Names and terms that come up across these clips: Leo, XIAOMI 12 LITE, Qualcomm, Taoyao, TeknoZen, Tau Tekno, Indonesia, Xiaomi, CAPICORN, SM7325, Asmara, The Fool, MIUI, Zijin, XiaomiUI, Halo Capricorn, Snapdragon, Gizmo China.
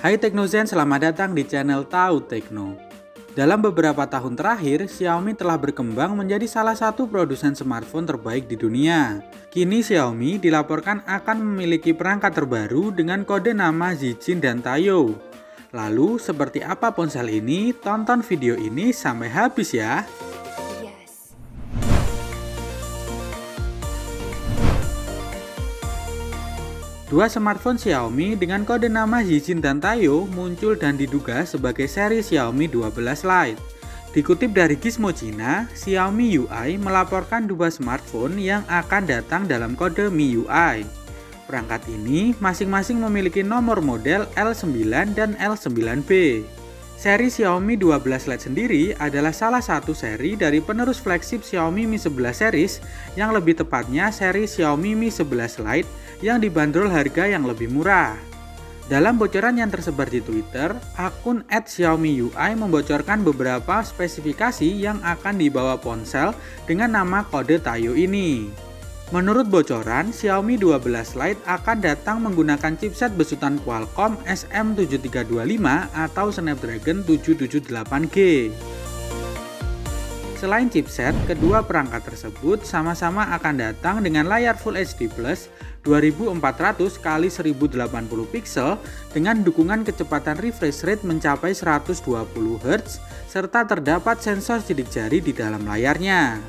Hai TeknoZen, selamat datang di channel Tau Tekno. Dalam beberapa tahun terakhir, Xiaomi telah berkembang menjadi salah satu produsen smartphone terbaik di dunia. Kini Xiaomi dilaporkan akan memiliki perangkat terbaru dengan kode nama Zijin dan Taoyao. Lalu, seperti apa ponsel ini? Tonton video ini sampai habis ya! Dua smartphone Xiaomi dengan kode nama Zijin dan Taoyao muncul dan diduga sebagai seri Xiaomi 12 Lite. Dikutip dari Gizmo China, XiaomiUI melaporkan dua smartphone yang akan datang dalam kode MIUI. Perangkat ini masing-masing memiliki nomor model L9 dan L9B. Seri Xiaomi 12 Lite sendiri adalah salah satu seri dari penerus flagship Xiaomi Mi 11 series, yang lebih tepatnya seri Xiaomi Mi 11 Lite yang dibanderol harga yang lebih murah. Dalam bocoran yang tersebar di Twitter, akun @XiaomiUI membocorkan beberapa spesifikasi yang akan dibawa ponsel dengan nama kode Taoyao ini. Menurut bocoran, Xiaomi 12 Lite akan datang menggunakan chipset besutan Qualcomm SM7325 atau Snapdragon 778G. Selain chipset, kedua perangkat tersebut sama-sama akan datang dengan layar Full HD Plus 2400x1080 pixel dengan dukungan kecepatan refresh rate mencapai 120 Hz serta terdapat sensor sidik jari di dalam layarnya.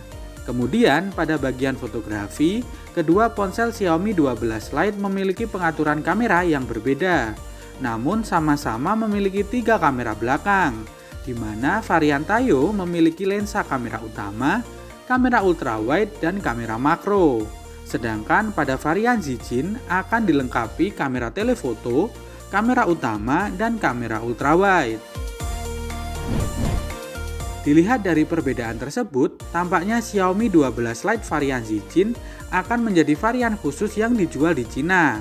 Kemudian, pada bagian fotografi, kedua ponsel Xiaomi 12 Lite memiliki pengaturan kamera yang berbeda. Namun sama-sama memiliki tiga kamera belakang, di mana varian Taoyao memiliki lensa kamera utama, kamera ultrawide, dan kamera makro. Sedangkan pada varian Zijin akan dilengkapi kamera telefoto, kamera utama, dan kamera ultrawide. Dilihat dari perbedaan tersebut, tampaknya Xiaomi 12 Lite varian Zijin akan menjadi varian khusus yang dijual di Cina.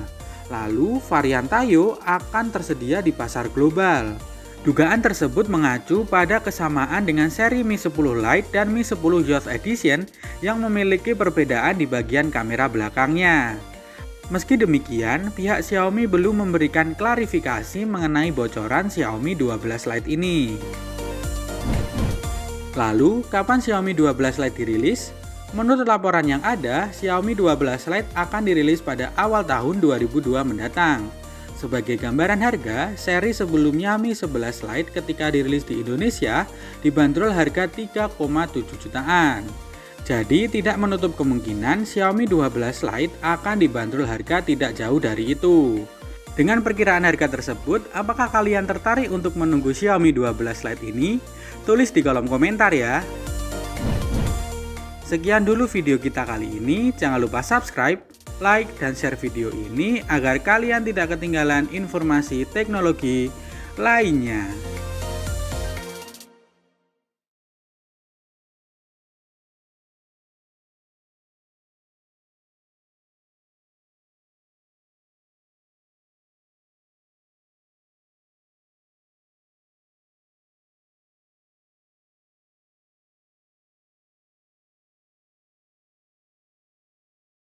Lalu varian Taoyao akan tersedia di pasar global. Dugaan tersebut mengacu pada kesamaan dengan seri Mi 10 Lite dan Mi 10 Youth Edition yang memiliki perbedaan di bagian kamera belakangnya. Meski demikian, pihak Xiaomi belum memberikan klarifikasi mengenai bocoran Xiaomi 12 Lite ini. Lalu, kapan Xiaomi 12 Lite dirilis? Menurut laporan yang ada, Xiaomi 12 Lite akan dirilis pada awal tahun 2022 mendatang. Sebagai gambaran harga, seri sebelumnya Mi 11 Lite ketika dirilis di Indonesia dibanderol harga 3,7 jutaan. Jadi tidak menutup kemungkinan Xiaomi 12 Lite akan dibanderol harga tidak jauh dari itu. Dengan perkiraan harga tersebut, apakah kalian tertarik untuk menunggu Xiaomi 12 Lite ini? Tulis di kolom komentar ya. Sekian dulu video kita kali ini, jangan lupa subscribe, like, dan share video ini agar kalian tidak ketinggalan informasi teknologi lainnya.